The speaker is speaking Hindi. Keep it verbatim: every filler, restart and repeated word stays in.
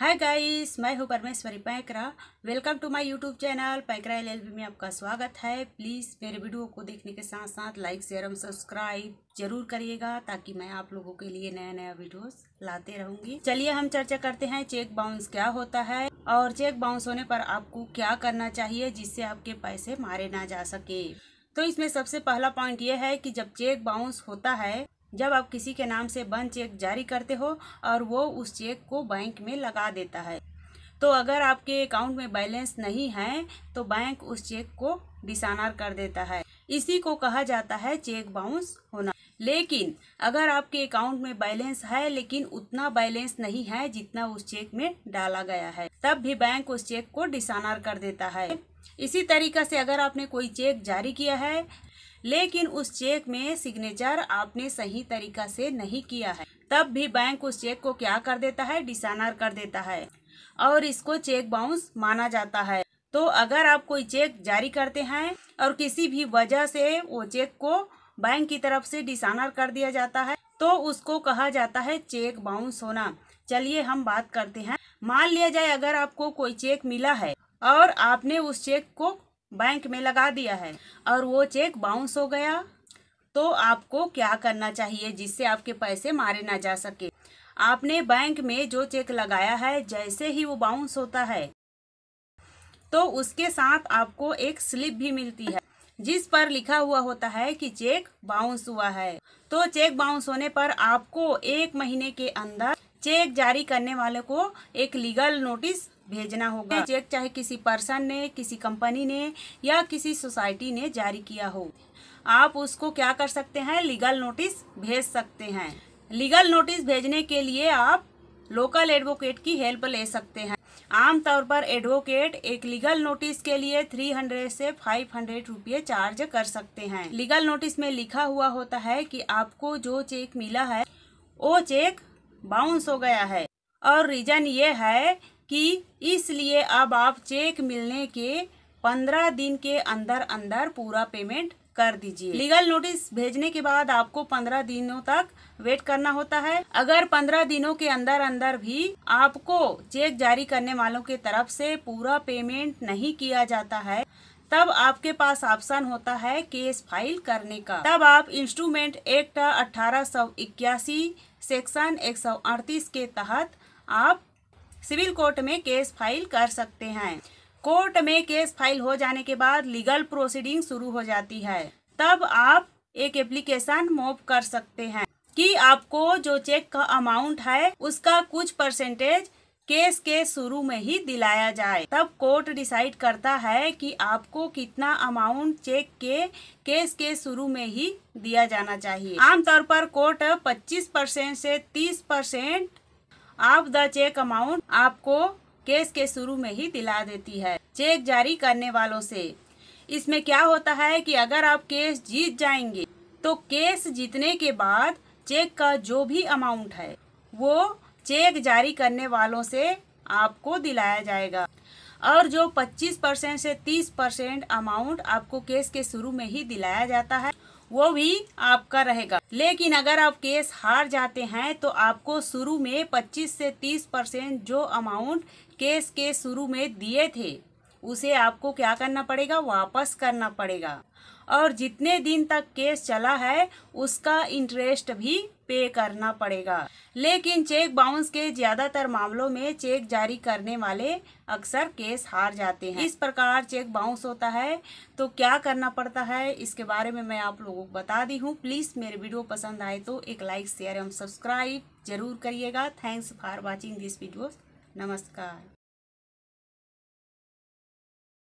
हाय गाइस, मैं हूँ Parmeshwari Paikra. Welcome to my YouTube channel Paikra L L B में आपका स्वागत है। प्लीज़ मेरे वीडियो को देखने के साथ साथ लाइक शेयर और सब्सक्राइब जरूर करिएगा ताकि मैं आप लोगों के लिए नया नया वीडियोस लाते रहूँगी। चलिए हम चर्चा करते हैं चेक बाउंस क्या होता है और चेक बाउंस होने पर आपको क्या करना चाहिए जिससे आपके पैसे मारे ना जा सके। तो इसमें सबसे पहला पॉइंट ये है कि जब चेक बाउंस होता है, जब आप किसी के नाम से बंद चेक जारी करते हो और वो उस चेक को बैंक में लगा देता है, तो अगर आपके अकाउंट में बैलेंस नहीं है तो बैंक उस चेक को डिसऑनर कर देता है। इसी को कहा जाता है चेक बाउंस होना। लेकिन अगर आपके अकाउंट में बैलेंस है लेकिन उतना बैलेंस नहीं है जितना उस चेक में डाला गया है, तब भी बैंक उस चेक को डिसऑनर कर देता है। इसी तरीका से अगर आपने कोई चेक जारी किया है लेकिन उस चेक में सिग्नेचर आपने सही तरीका से नहीं किया है, तब भी बैंक उस चेक को क्या कर देता है, डिसऑनर कर देता है और इसको चेक बाउंस माना जाता है। तो अगर आप कोई चेक जारी करते हैं और किसी भी वजह से वो चेक को बैंक की तरफ से डिसऑनर कर दिया जाता है तो उसको कहा जाता है चेक बाउंस होना। चलिए हम बात करते हैं। मान लिया जाए अगर आपको कोई चेक मिला है और आपने उस चेक को बैंक में लगा दिया है और वो चेक बाउंस हो गया, तो आपको क्या करना चाहिए जिससे आपके पैसे मारे ना जा सके। आपने बैंक में जो चेक लगाया है, जैसे ही वो बाउंस होता है तो उसके साथ आपको एक स्लिप भी मिलती है जिस पर लिखा हुआ होता है कि चेक बाउंस हुआ है। तो चेक बाउंस होने पर आपको एक महीने के अंदर चेक जारी करने वाले को एक लीगल नोटिस भेजना होगा। चेक चाहे किसी पर्सन ने, किसी कंपनी ने या किसी सोसाइटी ने जारी किया हो, आप उसको क्या कर सकते हैं, लीगल नोटिस भेज सकते हैं। लीगल नोटिस भेजने के लिए आप लोकल एडवोकेट की हेल्प ले सकते हैं। आमतौर पर एडवोकेट एक लीगल नोटिस के लिए तीन सौ से पाँच सौ रुपये चार्ज कर सकते हैं। लीगल नोटिस में लिखा हुआ होता है कि आपको जो चेक मिला है वो चेक बाउंस हो गया है और रीजन ये है कि इसलिए अब आप चेक मिलने के पंद्रह दिन के अंदर अंदर पूरा पेमेंट कर दीजिए। लीगल नोटिस भेजने के बाद आपको पंद्रह दिनों तक वेट करना होता है। अगर पंद्रह दिनों के अंदर अंदर भी आपको चेक जारी करने वालों के तरफ से पूरा पेमेंट नहीं किया जाता है, तब आपके पास ऑप्शन होता है केस फाइल करने का। तब आप इंस्ट्रूमेंट एक्ट अठारह सौ इक्यासी सेक्शन एक सौ अड़तीस के तहत आप सिविल कोर्ट में केस फाइल कर सकते हैं। कोर्ट में केस फाइल हो जाने के बाद लीगल प्रोसीडिंग शुरू हो जाती है। तब आप एक एप्लीकेशन मूव कर सकते हैं कि आपको जो चेक का अमाउंट है उसका कुछ परसेंटेज केस के शुरू में ही दिलाया जाए। तब कोर्ट डिसाइड करता है कि आपको कितना अमाउंट चेक के केस के शुरू में ही दिया जाना चाहिए। आमतौर पर कोर्ट पच्चीस परसेंट से तीस percent of the cheque amount आपको केस के शुरू में ही दिला देती है चेक जारी करने वालों से। इसमें क्या होता है कि अगर आप केस जीत जाएंगे तो केस जीतने के बाद चेक का जो भी अमाउंट है वो चेक जारी करने वालों से आपको दिलाया जाएगा और जो पच्चीस परसेंट से तीस परसेंट अमाउंट आपको केस के शुरू में ही दिलाया जाता है वो भी आपका रहेगा। लेकिन अगर आप केस हार जाते हैं तो आपको शुरू में पच्चीस से तीस परसेंट जो अमाउंट केस के शुरू में दिए थे उसे आपको क्या करना पड़ेगा, वापस करना पड़ेगा और जितने दिन तक केस चला है उसका इंटरेस्ट भी पे करना पड़ेगा। लेकिन चेक बाउंस के ज़्यादातर मामलों में चेक जारी करने वाले अक्सर केस हार जाते हैं। इस प्रकार चेक बाउंस होता है तो क्या करना पड़ता है इसके बारे में मैं आप लोगों को बता दी हूँ। प्लीज़ मेरे वीडियो पसंद आए तो एक लाइक शेयर एवं सब्सक्राइब जरूर करिएगा। Thanks for watching this video. नमस्कार।